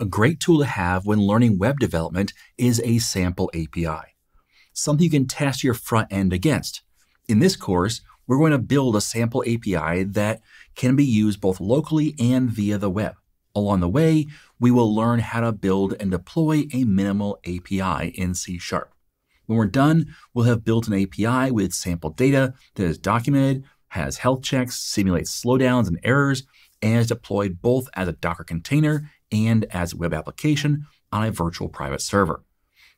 A great tool to have when learning web development is a sample API, something you can test your front end against. In this course, we're going to build a sample API that can be used both locally and via the web. Along the way, we will learn how to build and deploy a minimal API in C#. When we're done, we'll have built an API with sample data that is documented, has health checks, simulates slowdowns and errors, and is deployed both as a Docker container and as a web application on a virtual private server.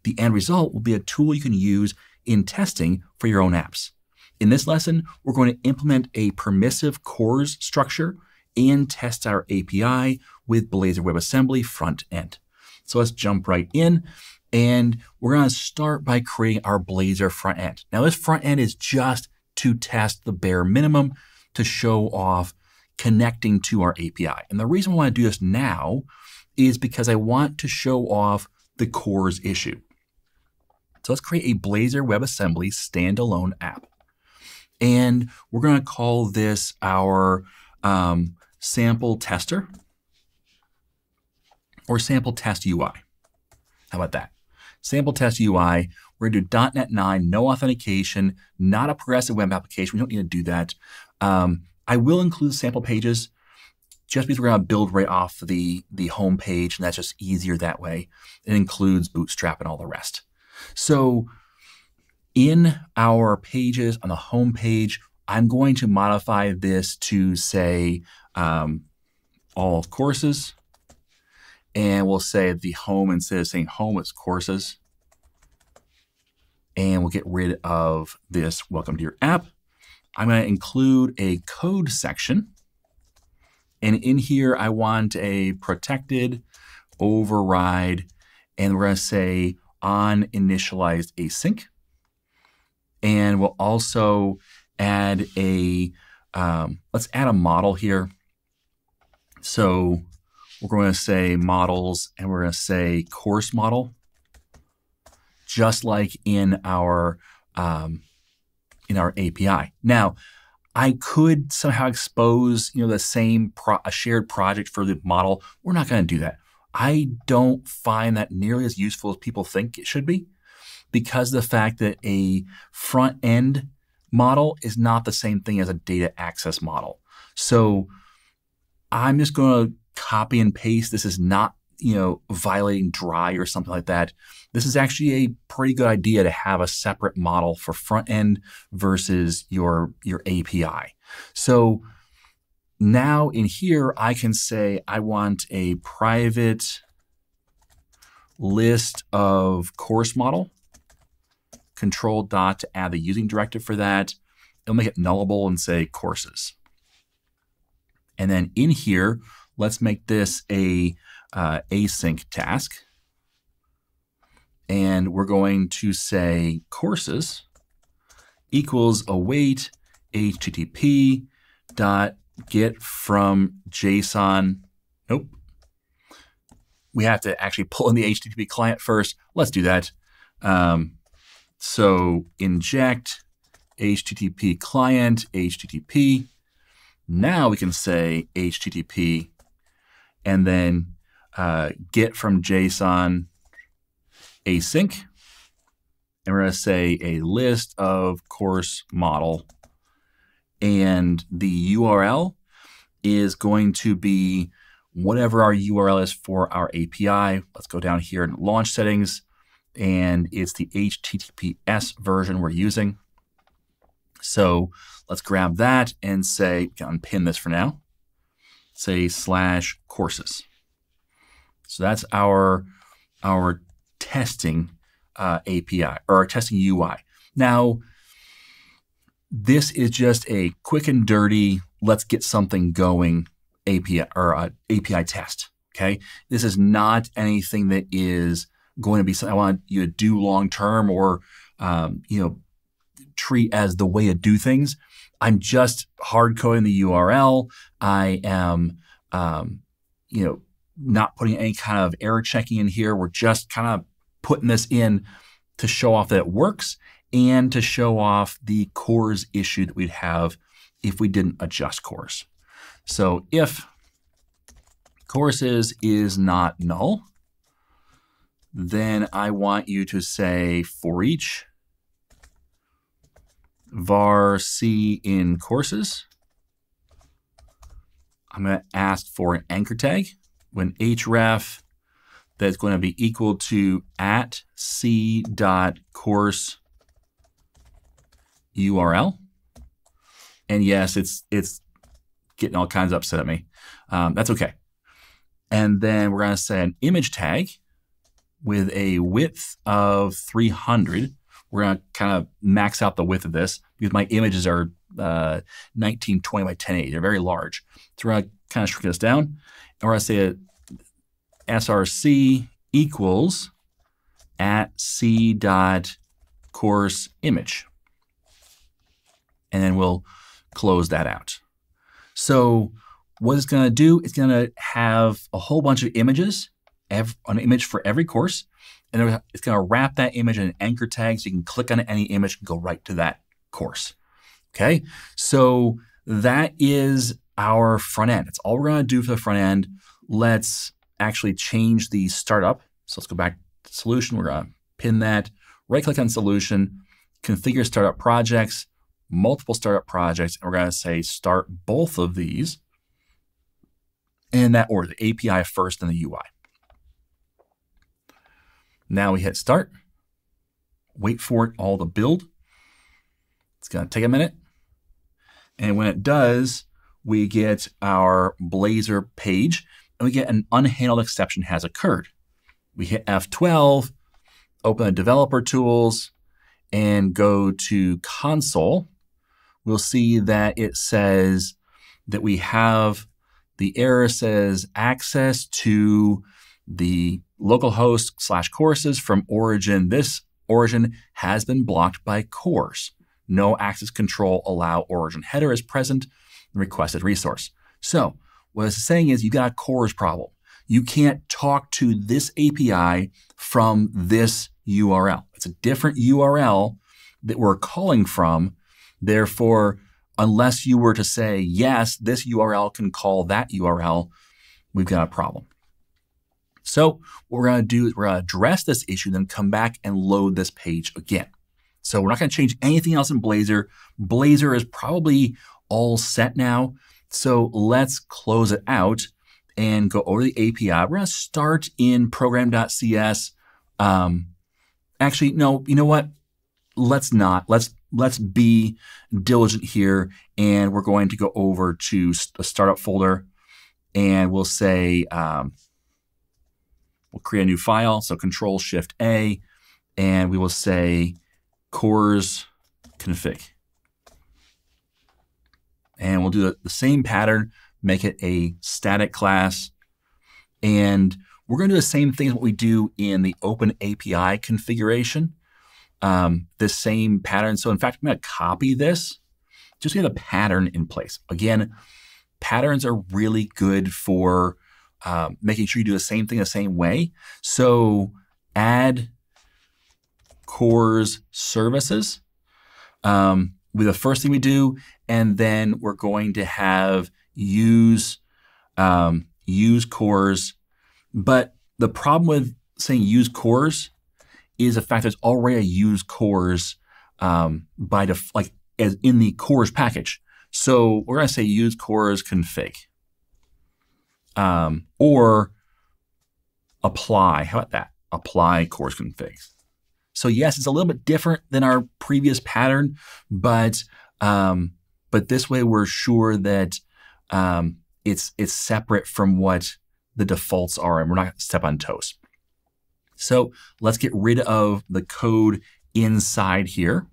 The end result will be a tool you can use in testing for your own apps. In this lesson, we're going to implement a permissive CORS structure and test our API with Blazor WebAssembly front end. So let's jump right in, and we're going to start by creating our Blazor front end. Now, this front end is just to test the bare minimum to show off connecting to our API. And the reason why I do this now is because I want to show off the CORS issue. So let's create a Blazor WebAssembly standalone app. And we're going to call this our sample tester or sample test UI. How about that? Sample test UI. We're going to do .NET 9, no authentication, not a progressive web application. We don't need to do that. I will include sample pages just because we're going to build right off the home page, and that's just easier that way. It includes Bootstrap and all the rest. So in our pages on the home page, I'm going to modify this to say all courses, and we'll say the home, instead of saying home, it's courses. And we'll get rid of this welcome to your app. I'm going to include a code section. And in here, I want a protected override. And we're going to say on initialized async. And we'll also add a, let's add a model here. So we're going to say models, and we're going to say course model, just like in our API. Now, I could somehow expose, the same shared project for the model. We're not going to do that. I don't find that nearly as useful as people think it should be, because of the fact that a front end model is not the same thing as a data access model. So I'm just going to copy and paste. This is not, violating dry or something like that. This is actually a pretty good idea to have a separate model for front end versus your API. So now in here, I can say I want a private list of course model, control dot to add the using directive for that. It'll make it nullable and say courses. And then in here, let's make this a async task. And we're going to say courses equals await HTTP dot get from JSON. Nope. We have to actually pull in the HTTP client first. Let's do that. So inject HTTP client, HTTP. Now we can say HTTP and then get from JSON async. And we're going to say a list of course model. And the URL is going to be whatever our URL is for our API. Let's go down here in launch settings. And it's the HTTPS version we're using. So let's grab that and say, unpin this for now, say slash courses. So that's our testing API or our testing UI. Now, this is just a quick and dirty, let's get something going API or API test. Okay, this is not anything that is going to be something I want you to do long term or treat as the way to do things. I'm just hard coding the URL. I am not putting any kind of error checking in here. We're just kind of putting this in to show off that it works and to show off the CORS issue that we'd have if we didn't adjust CORS. So if CORS is not null, then I want you to say for each var c in courses. I'm going to ask for an anchor tag when href that's going to be equal to at c.course URL. And yes, it's getting all kinds of upset at me. That's okay. And then we're going to say an image tag with a width of 300. We're going to kind of max out the width of this because my images are 1920 by 1080. They're very large. So we're going to kind of shrink this down. And we're going to say src equals at c.course image. And then we'll close that out. So what it's going to do, it's going to have a whole bunch of images, an image for every course. And it's going to wrap that image in an anchor tag so you can click on any image and go right to that course. Okay, so that is our front end. That's all we're going to do for the front end. Let's actually change the startup. So let's go back to solution. We're going to pin that. Right click on solution, configure startup projects, multiple startup projects. And we're going to say start both of these in that order, the API first and the UI. Now we hit start, wait for it all to build. It's going to take a minute. And when it does, we get our Blazor page and we get an unhandled exception has occurred. We hit F12, open the developer tools and go to console. We'll see that it says that we have the error says access to the localhost / courses from origin. This origin has been blocked by CORS. No access control allow origin header is present and requested resource. So what it's saying is you got a CORS problem. You can't talk to this API from this URL. It's a different URL that we're calling from. Therefore, unless you were to say, yes, this URL can call that URL, we've got a problem. So what we're going to do is we're going to address this issue, then come back and load this page again. So we're not going to change anything else in Blazor. Blazor is probably all set now. So let's close it out and go over the API. We're going to start in program.cs. Actually, no, you know what? Let's not. Let's be diligent here. And we're going to go over to the startup folder and we'll say, we'll create a new file. So Control Shift A, and we will say cors config. And we'll do the same pattern, make it a static class. And we're going to do the same thing as what we do in the OpenAPI configuration, the same pattern. So in fact, I'm going to copy this just to get the pattern in place. Again, patterns are really good for making sure you do the same thing the same way. So add cors services with the first thing we do, and then we're going to have use cors. But the problem with saying use cors is the fact there's already a use cors by like as in the cors package. So we're going to say use cors config. Or apply, how about that? Apply course config. So yes, it's a little bit different than our previous pattern, but this way we're sure that it's separate from what the defaults are and we're not going to step on toes. So let's get rid of the code inside here.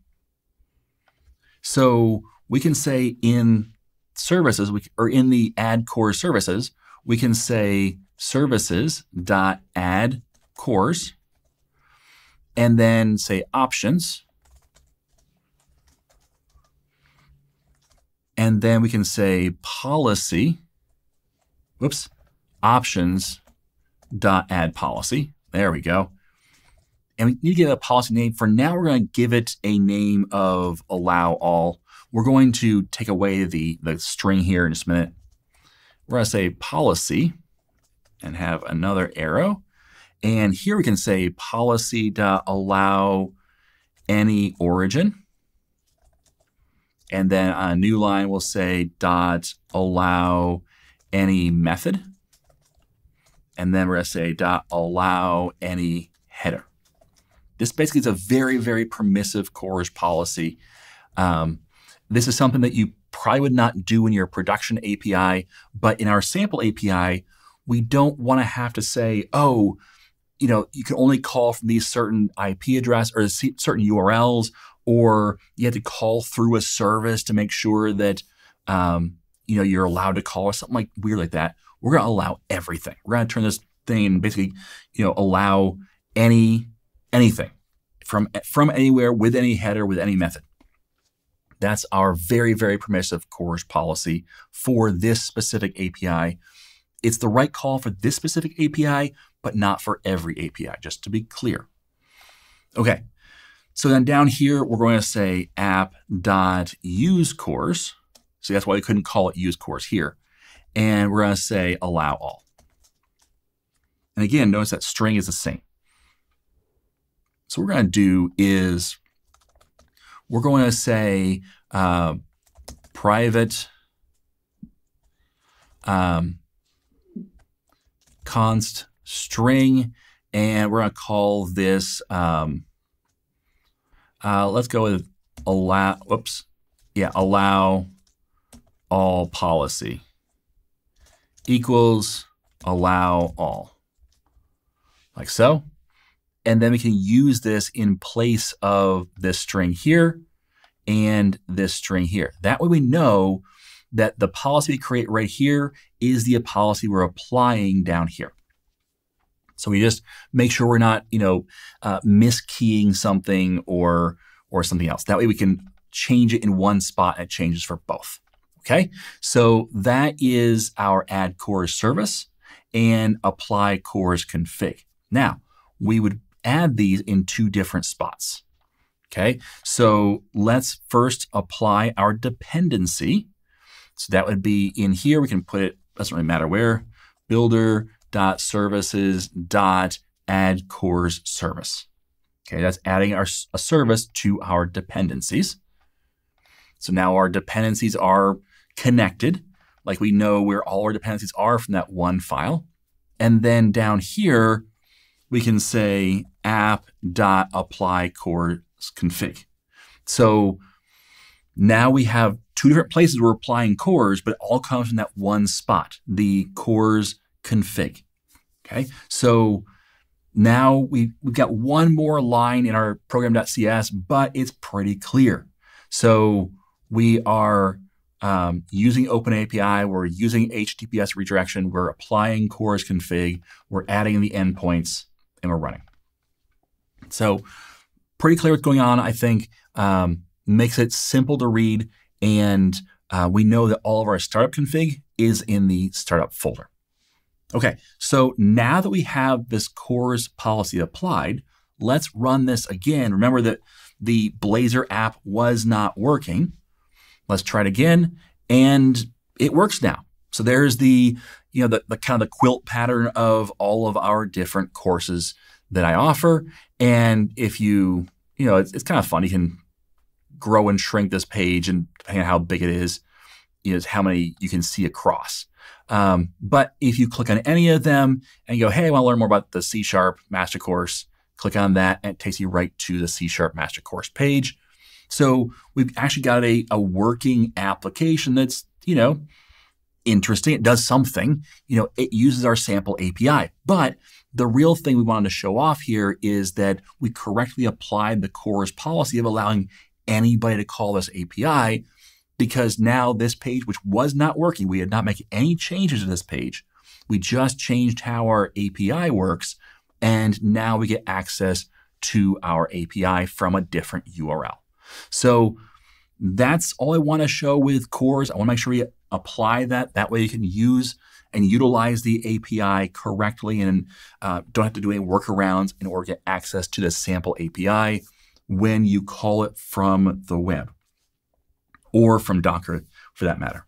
So we can say in services, or in the add core services, we can say services.add cores and then say options. And then we can say policy, whoops, options.add policy. There we go. And we need to give it a policy name. For now, we're going to give it a name of allow all. We're going to take away the string here in just a minute. We're going to say policy and have another arrow. And here we can say policy.allow any origin. And then on a new line, we'll say .allow any method. And then we're going to say .allow any header. This basically is a very, very permissive CORS policy. This is something that you probably would not do in your production API, but in our sample API, we don't want to have to say, oh, you know, you can only call from these certain IP address or certain URLs, or you have to call through a service to make sure that, you know, you're allowed to call or something like weird like that. We're going to allow everything. We're going to turn this thing and basically, you know, allow anything from anywhere with any header, with any method. That's our very, very permissive CORS policy for this specific API. It's the right call for this specific API, but not for every API, just to be clear. Okay, so then down here, we're going to say app.useCORS. So that's why we couldn't call it useCORS here. And we're going to say allow all. And again, notice that string is the same. So what we're going to do is we're going to say private const string, and we're going to call this, let's go with allow, oops, yeah, allow all policy equals allow all, like so. And then we can use this in place of this string here and this string here. That way we know that the policy we create right here is the policy we're applying down here. So we just make sure we're not, you know, miskeying something or something else. That way we can change it in one spot and it changes for both. Okay, so that is our add CORS service and apply CORS config. Now we would add these in two different spots. Okay, so let's first apply our dependency. So that would be in here. We can put it, doesn't really matter where, builder.services.add CORS service. Okay, that's adding a service to our dependencies. So now our dependencies are connected, like we know where all our dependencies are from that one file. And then down here, we can say app.apply CORS config. So now we have two different places we're applying CORS, but it all comes from that one spot, the CORS config. Okay, so now we've got one more line in our program.cs, but it's pretty clear. So we are using OpenAPI, we're using HTTPS redirection, we're applying CORS config, we're adding the endpoints, and we're running. So pretty clear what's going on, I think. Makes it simple to read, and we know that all of our startup config is in the startup folder. Okay, so now that we have this CORS policy applied, let's run this again. Remember that the Blazor app was not working. Let's try it again, and it works now. So there's the, you know, the kind of the quilt pattern of all of our different courses that I offer. And if you, you know, it's kind of fun. You can grow and shrink this page, and depending on how big it is, you know, how many you can see across. But if you click on any of them and you go, hey, I want to learn more about the C# master course, click on that, and it takes you right to the C# master course page. So we've actually got a working application that's, you know, interesting. It does something, you know, it uses our sample API. But the real thing we wanted to show off here is that we correctly applied the CORS policy of allowing anybody to call this API, because now this page, which was not working, we had not made any changes to this page. We just changed how our API works, and now we get access to our API from a different URL. So that's all I want to show with CORS. I want to make sure we apply that. That way you can use and utilize the API correctly and don't have to do any workarounds in order to get access to the sample API when you call it from the web or from Docker for that matter.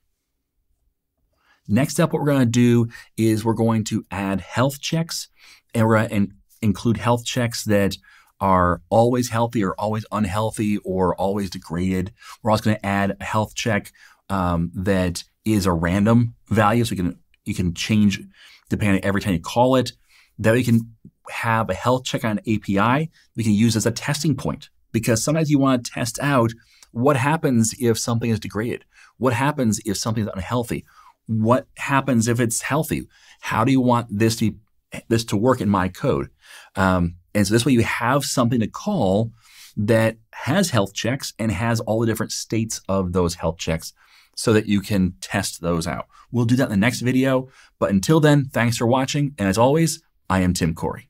Next up, what we're going to do is we're going to add health checks, and we're going to include health checks that are always healthy or always unhealthy or always degraded. We're also going to add a health check that is a random value, so you can change depending every time you call it. That we can have a health check on API we can use as a testing point, because sometimes you want to test out what happens if something is degraded, what happens if something is unhealthy, what happens if it's healthy, how do you want this to work in my code. And so this way you have something to call that has health checks and has all the different states of those health checks so that you can test those out. We'll do that in the next video. But until then, thanks for watching. And as always, I am Tim Corey.